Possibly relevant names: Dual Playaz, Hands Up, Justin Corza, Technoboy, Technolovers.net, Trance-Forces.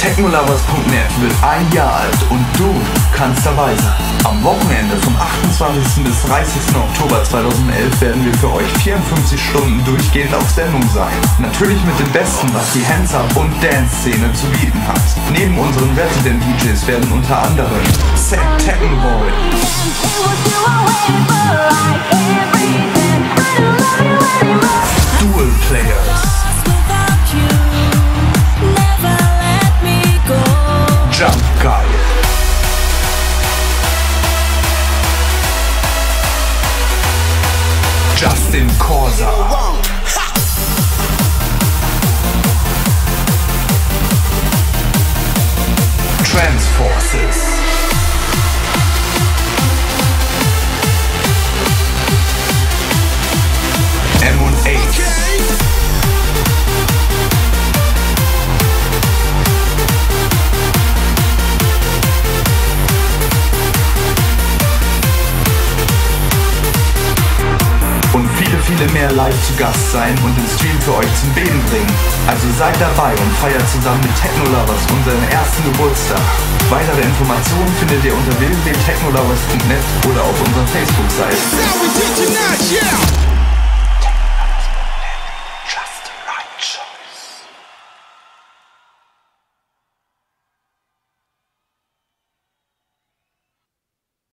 Technolovers.net wird ein Jahr alt und du kannst dabei sein. Am Wochenende vom 28. bis 30. Oktober 2011 werden wir für euch 54 Stunden durchgehend auf Sendung sein. Natürlich mit dem Besten, was die Hands Up und Dance Szene zu bieten hat. Neben unseren Resident DJs werden unter anderem Set Technoboy, Dual Players, Jump Guy, Justin Corza, Trance-Forces, und viele mehr live zu Gast sein und den Stream für euch zum Beben bringen. Also seid dabei und feiert zusammen mit Technolovers unseren ersten Geburtstag. Weitere Informationen findet ihr unter www.technolovers.net oder auf unserer Facebook-Seite.